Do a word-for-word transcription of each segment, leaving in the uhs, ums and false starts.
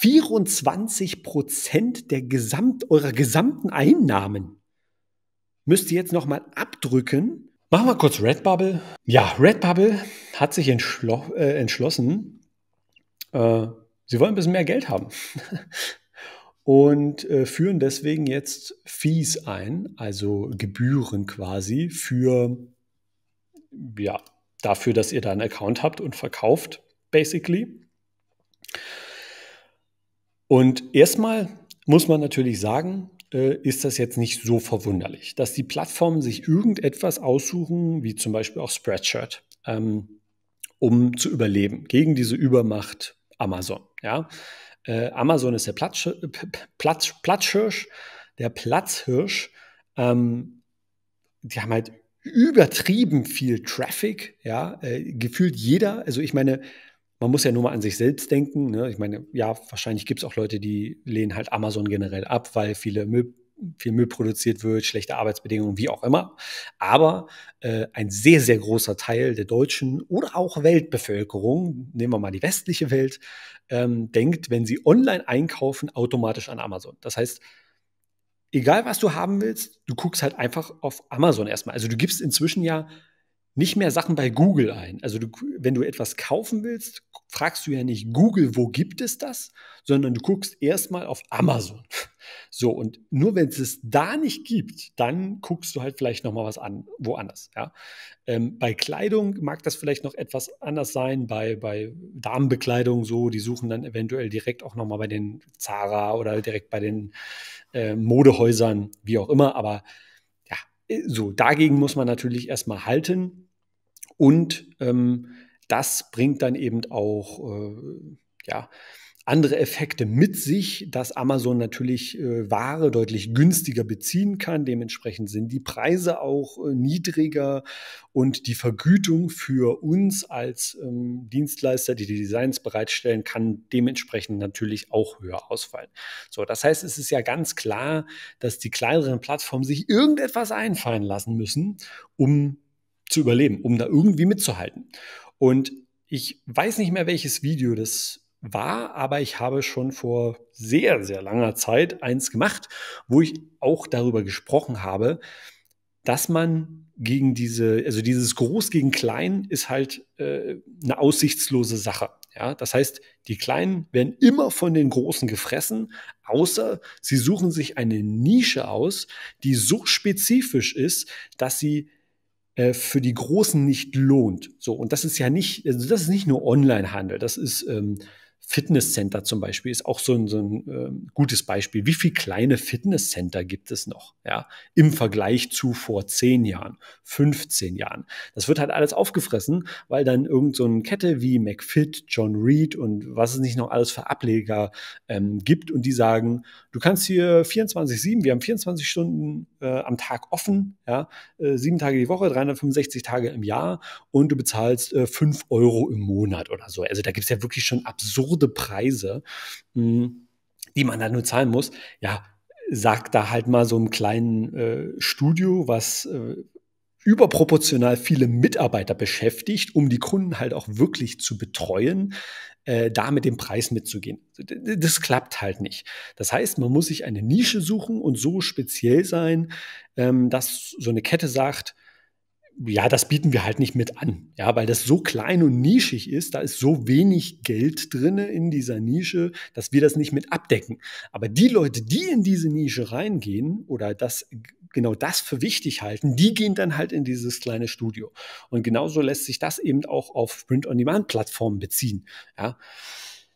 vierundzwanzig Prozent der Gesamt, eurer gesamten Einnahmen müsst ihr jetzt nochmal abdrücken. Machen wir kurz Redbubble. Ja, Redbubble hat sich entschlo äh, entschlossen, äh, sie wollen ein bisschen mehr Geld haben und äh, führen deswegen jetzt Fees ein, also Gebühren quasi für, ja, dafür, dass ihr da einen Account habt und verkauft, basically. Und erstmal muss man natürlich sagen, ist das jetzt nicht so verwunderlich, dass die Plattformen sich irgendetwas aussuchen, wie zum Beispiel auch Spreadshirt, ähm, um zu überleben gegen diese Übermacht Amazon. Ja? Äh, Amazon ist der Platz, Platz, Platzhirsch, der Platzhirsch. Ähm, die haben halt übertrieben viel Traffic, ja? äh, gefühlt jeder, also ich meine, man muss ja nur mal an sich selbst denken. Ne? Ich meine, ja, wahrscheinlich gibt es auch Leute, die lehnen halt Amazon generell ab, weil viele Müll, viel Müll produziert wird, schlechte Arbeitsbedingungen, wie auch immer. Aber äh, ein sehr, sehr großer Teil der deutschen oder auch Weltbevölkerung, nehmen wir mal die westliche Welt, ähm, denkt, wenn sie online einkaufen, automatisch an Amazon. Das heißt, egal was du haben willst, du guckst halt einfach auf Amazon erstmal. Also du gibst inzwischen ja nicht mehr Sachen bei Google ein. Also du, wenn du etwas kaufen willst, fragst du ja nicht Google, wo gibt es das, sondern du guckst erstmal auf Amazon. So, und nur wenn es es da nicht gibt, dann guckst du halt vielleicht nochmal was an, woanders. Ja? Ähm, bei Kleidung mag das vielleicht noch etwas anders sein, bei, bei Damenbekleidung so, die suchen dann eventuell direkt auch nochmal bei den Zara oder direkt bei den äh, Modehäusern, wie auch immer, aber ja, so, dagegen muss man natürlich erstmal halten. Und ähm, das bringt dann eben auch äh, ja, andere Effekte mit sich, dass Amazon natürlich äh, Ware deutlich günstiger beziehen kann. Dementsprechend sind die Preise auch äh, niedriger und die Vergütung für uns als ähm, Dienstleister, die die Designs bereitstellen, kann dementsprechend natürlich auch höher ausfallen. So, das heißt, es ist ja ganz klar, dass die kleineren Plattformen sich irgendetwas einfallen lassen müssen, um zu überleben, um da irgendwie mitzuhalten. Und ich weiß nicht mehr, welches Video das war, aber ich habe schon vor sehr, sehr langer Zeit eins gemacht, wo ich auch darüber gesprochen habe, dass man gegen diese, also dieses Groß gegen Klein ist halt äh, eine aussichtslose Sache. Ja? Das heißt, die Kleinen werden immer von den Großen gefressen, außer sie suchen sich eine Nische aus, die so spezifisch ist, dass sie für die Großen nicht lohnt. So, und das ist ja nicht, also das ist nicht nur Onlinehandel, das ist ähm, Fitnesscenter zum Beispiel, ist auch so ein, so ein ähm, gutes Beispiel. Wie viele kleine Fitnesscenter gibt es noch, ja, im Vergleich zu vor zehn Jahren, fünfzehn Jahren? Das wird halt alles aufgefressen, weil dann irgend so eine Kette wie McFit, John Reed und was es nicht noch alles für Ableger ähm, gibt und die sagen, du kannst hier vierundzwanzig sieben, wir haben vierundzwanzig Stunden äh, am Tag offen, ja, äh, sieben Tage die Woche, dreihundertfünfundsechzig Tage im Jahr und du bezahlst äh, fünf Euro im Monat oder so. Also da gibt es ja wirklich schon absurde Preise, mh, die man da nur zahlen muss. Ja, sag da halt mal so einem kleinen äh, Studio, was äh, überproportional viele Mitarbeiter beschäftigt, um die Kunden halt auch wirklich zu betreuen, äh, da mit dem Preis mitzugehen. Das klappt halt nicht. Das heißt, man muss sich eine Nische suchen und so speziell sein, ähm, dass so eine Kette sagt, ja, das bieten wir halt nicht mit an. Ja, weil das so klein und nischig ist, da ist so wenig Geld drin in dieser Nische, dass wir das nicht mit abdecken. Aber die Leute, die in diese Nische reingehen oder das genau das für wichtig halten, die gehen dann halt in dieses kleine Studio. Und genauso lässt sich das eben auch auf Print-on-Demand-Plattformen beziehen. Ja,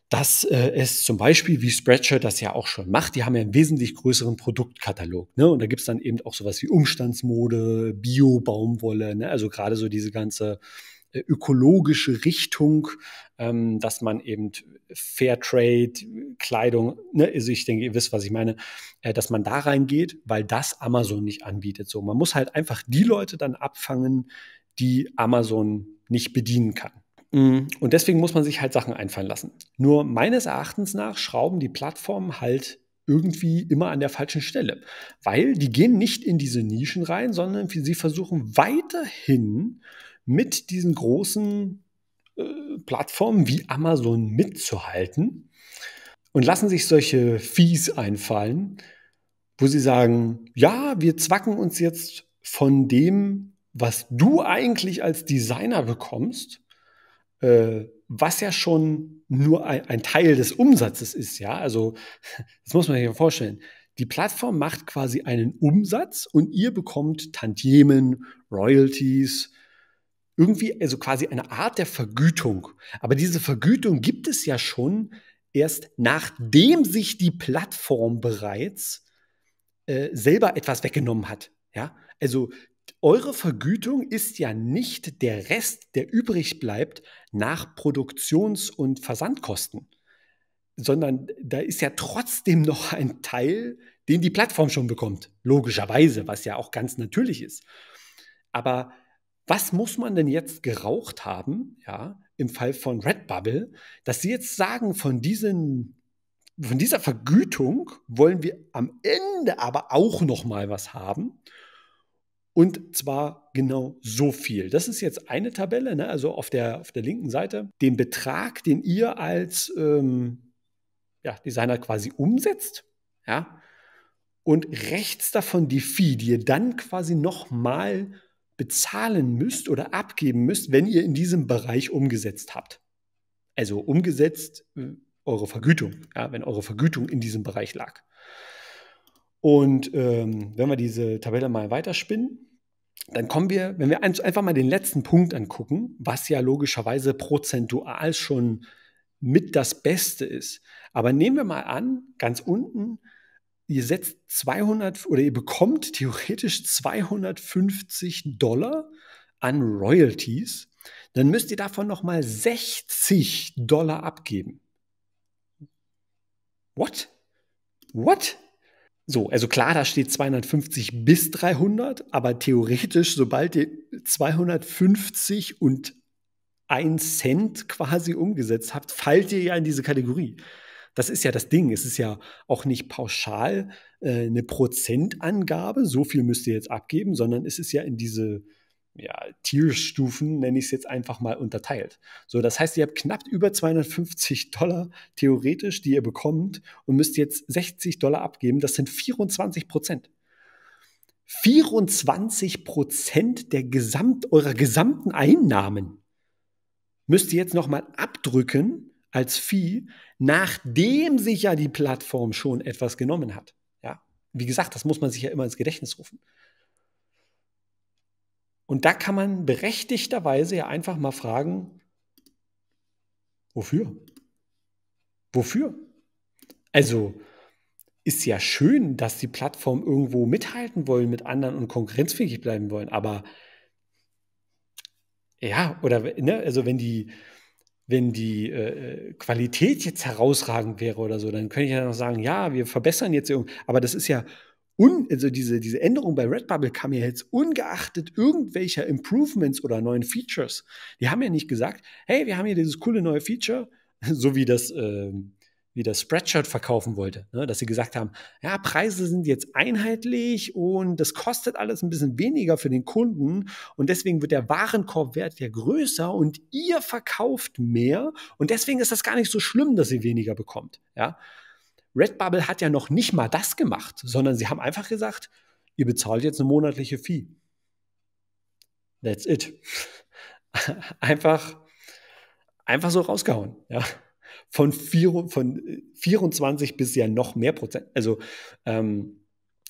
dass äh, es zum Beispiel, wie Spreadshirt das ja auch schon macht, die haben ja einen wesentlich größeren Produktkatalog. Ne? Und da gibt es dann eben auch sowas wie Umstandsmode, Bio-Baumwolle, ne? Also gerade so diese ganze äh, ökologische Richtung, ähm, dass man eben Fairtrade, Kleidung, ne? Also ich denke, ihr wisst, was ich meine, äh, dass man da reingeht, weil das Amazon nicht anbietet. So, man muss halt einfach die Leute dann abfangen, die Amazon nicht bedienen kann. Und deswegen muss man sich halt Sachen einfallen lassen. Nur meines Erachtens nach schrauben die Plattformen halt irgendwie immer an der falschen Stelle, weil die gehen nicht in diese Nischen rein, sondern sie versuchen weiterhin mit diesen großen äh, Plattformen wie Amazon mitzuhalten. und lassen sich solche Fees einfallen, wo sie sagen, ja, wir zwacken uns jetzt von dem, was du eigentlich als Designer bekommst, äh, was ja schon nur ein, ein Teil des Umsatzes ist. Ja, also das muss man sich mal vorstellen. Die Plattform macht quasi einen Umsatz und ihr bekommt Tantiemen, Royalties, irgendwie also quasi eine Art der Vergütung. Aber diese Vergütung gibt es ja schon erst, nachdem sich die Plattform bereits äh, selber etwas weggenommen hat. Ja? Also eure Vergütung ist ja nicht der Rest, der übrig bleibt nach Produktions- und Versandkosten, sondern da ist ja trotzdem noch ein Teil, den die Plattform schon bekommt, logischerweise, was ja auch ganz natürlich ist. Aber was muss man denn jetzt geraucht haben, ja, im Fall von Redbubble, dass sie jetzt sagen, von, diesen, von dieser Vergütung wollen wir am Ende aber auch noch mal was haben, und zwar genau so viel. Das ist jetzt eine Tabelle, ne? Also auf der, auf der linken Seite, den Betrag, den ihr als ähm, ja, Designer quasi umsetzt, ja, und rechts davon die Fee, die ihr dann quasi nochmal bezahlen müsst oder abgeben müsst, wenn ihr in diesem Bereich umgesetzt habt. Also umgesetzt äh, eure Vergütung, ja, wenn eure Vergütung in diesem Bereich lag. Und ähm, wenn wir diese Tabelle mal weiterspinnen, dann kommen wir, wenn wir einfach mal den letzten Punkt angucken, was ja logischerweise prozentual schon mit das Beste ist. Aber nehmen wir mal an, ganz unten, ihr setzt zweihundert oder ihr bekommt theoretisch zweihundertfünfzig Dollar an Royalties, dann müsst ihr davon nochmal sechzig Dollar abgeben. What? What? So, also klar, da steht zweihundertfünfzig bis dreihundert, aber theoretisch, sobald ihr zweihundertfünfzig und ein Cent quasi umgesetzt habt, fallt ihr ja in diese Kategorie. Das ist ja das Ding. Es ist ja auch nicht pauschal äh, eine Prozentangabe, so viel müsst ihr jetzt abgeben, sondern es ist ja in diese ja, Tierstufen, nenne ich es jetzt einfach mal, unterteilt. So, das heißt, ihr habt knapp über zweihundertfünfzig Dollar theoretisch, die ihr bekommt, und müsst jetzt sechzig Dollar abgeben. Das sind vierundzwanzig Prozent. vierundzwanzig Prozent der Gesamt, eurer gesamten Einnahmen müsst ihr jetzt nochmal abdrücken als Fee, nachdem sich ja die Plattform schon etwas genommen hat. Ja, wie gesagt, das muss man sich ja immer ins Gedächtnis rufen. Und da kann man berechtigterweise ja einfach mal fragen, wofür? Wofür? Also ist ja schön, dass die Plattform irgendwo mithalten wollen mit anderen und konkurrenzfähig bleiben wollen, aber ja, oder ne, also wenn die wenn die äh, Qualität jetzt herausragend wäre oder so, dann könnte ich ja noch sagen, ja, wir verbessern jetzt irgendwie. Aber das ist ja, un also diese, diese Änderung bei Redbubble kam ja jetzt ungeachtet irgendwelcher Improvements oder neuen Features. Die haben ja nicht gesagt, hey, wir haben hier dieses coole neue Feature, so wie das, äh, wie das Spreadshirt verkaufen wollte, ne? Dass sie gesagt haben, ja, Preise sind jetzt einheitlich und das kostet alles ein bisschen weniger für den Kunden und deswegen wird der Warenkorbwert ja größer und ihr verkauft mehr und deswegen ist das gar nicht so schlimm, dass ihr weniger bekommt. Ja? Redbubble hat ja noch nicht mal das gemacht, sondern sie haben einfach gesagt, ihr bezahlt jetzt eine monatliche Fee. That's it. Einfach, einfach so rausgehauen, ja. Von, vier, von vierundzwanzig bis ja noch mehr Prozent. Also ähm,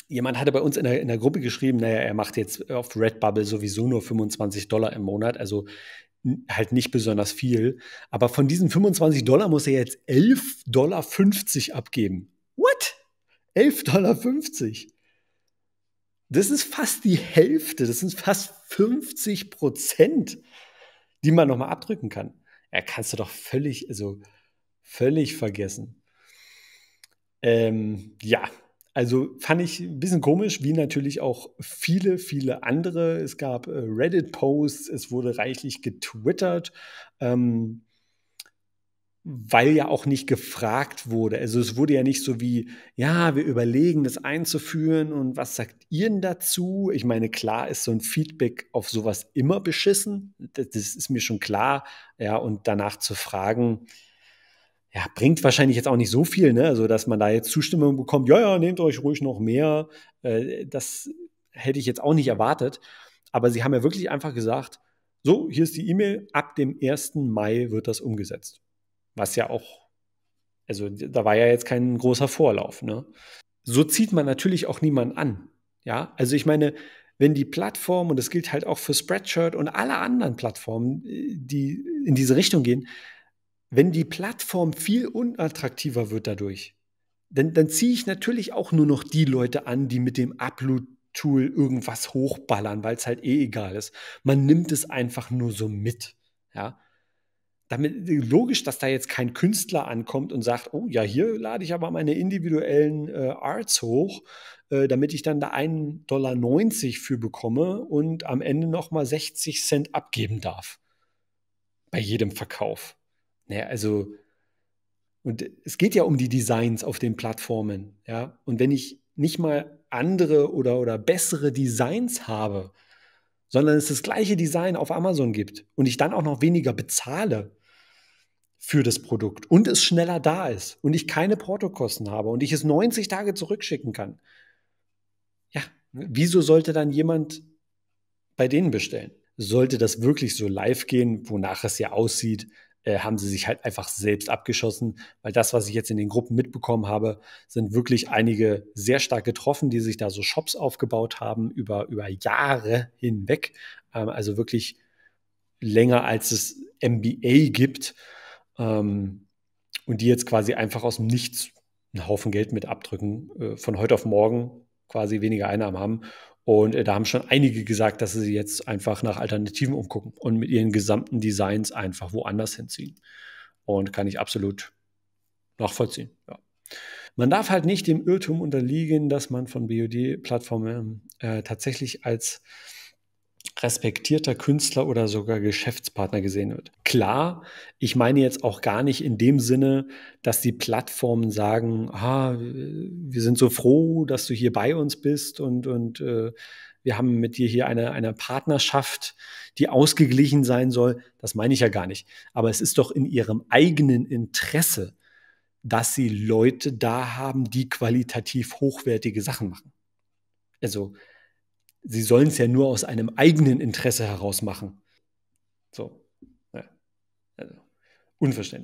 jemand hatte bei uns in der, in der Gruppe geschrieben, naja, er macht jetzt auf Redbubble sowieso nur fünfundzwanzig Dollar im Monat, also halt nicht besonders viel. Aber von diesen fünfundzwanzig Dollar muss er jetzt elf Dollar fünfzig abgeben. What? elf Dollar fünfzig? Das ist fast die Hälfte, das sind fast fünfzig Prozent, die man nochmal abdrücken kann. Ja, kannst du doch völlig, also völlig vergessen. Ähm, ja, also fand ich ein bisschen komisch, wie natürlich auch viele, viele andere. Es gab äh, Reddit-Posts, es wurde reichlich getwittert, ähm, weil ja auch nicht gefragt wurde. Also es wurde ja nicht so wie, ja, wir überlegen, das einzuführen und was sagt ihr denn dazu? Ich meine, klar ist so ein Feedback auf sowas immer beschissen. Das, das ist mir schon klar. Ja, und danach zu fragen, ja, bringt wahrscheinlich jetzt auch nicht so viel, ne? Also, dass man da jetzt Zustimmung bekommt, ja, ja, nehmt euch ruhig noch mehr. Äh, das hätte ich jetzt auch nicht erwartet. Aber sie haben ja wirklich einfach gesagt, so, hier ist die E-Mail, ab dem ersten Mai wird das umgesetzt. Was ja auch, also da war ja jetzt kein großer Vorlauf, ne? So zieht man natürlich auch niemanden an, ja? Also ich meine, wenn die Plattform, und das gilt halt auch für Spreadshirt und alle anderen Plattformen, die in diese Richtung gehen, wenn die Plattform viel unattraktiver wird dadurch, dann, dann ziehe ich natürlich auch nur noch die Leute an, die mit dem Upload Tool irgendwas hochballern, weil es halt eh egal ist. Man nimmt es einfach nur so mit. Ja? Damit, logisch, dass da jetzt kein Künstler ankommt und sagt, oh ja, hier lade ich aber meine individuellen äh, Arts hoch, äh, damit ich dann da einen Dollar neunzig für bekomme und am Ende nochmal sechzig Cent abgeben darf. Bei jedem Verkauf. Naja, also, und es geht ja um die Designs auf den Plattformen. Ja? Und wenn ich nicht mal andere oder, oder bessere Designs habe, sondern es das gleiche Design auf Amazon gibt und ich dann auch noch weniger bezahle für das Produkt und es schneller da ist und ich keine Portokosten habe und ich es neunzig Tage zurückschicken kann, ja, wieso sollte dann jemand bei denen bestellen? Sollte das wirklich so live gehen, wonach es ja aussieht, haben sie sich halt einfach selbst abgeschossen, weil das, was ich jetzt in den Gruppen mitbekommen habe, sind wirklich einige sehr stark getroffen, die sich da so Shops aufgebaut haben über, über Jahre hinweg, ähm, also wirklich länger als es M B A gibt, ähm, und die jetzt quasi einfach aus dem Nichts einen Haufen Geld mit abdrücken, äh, von heute auf morgen quasi weniger Einnahmen haben. Und da haben schon einige gesagt, dass sie jetzt einfach nach Alternativen umgucken und mit ihren gesamten Designs einfach woanders hinziehen. Und kann ich absolut nachvollziehen. Ja. Man darf halt nicht dem Irrtum unterliegen, dass man von B O D-Plattformen äh, tatsächlich als respektierter Künstler oder sogar Geschäftspartner gesehen wird. Klar, ich meine jetzt auch gar nicht in dem Sinne, dass die Plattformen sagen, ah, wir sind so froh, dass du hier bei uns bist und, und äh, wir haben mit dir hier eine, eine Partnerschaft, die ausgeglichen sein soll. Das meine ich ja gar nicht. Aber es ist doch in ihrem eigenen Interesse, dass sie Leute da haben, die qualitativ hochwertige Sachen machen. Also, sie sollen es ja nur aus einem eigenen Interesse heraus machen. So. Ja. Also, unverständlich.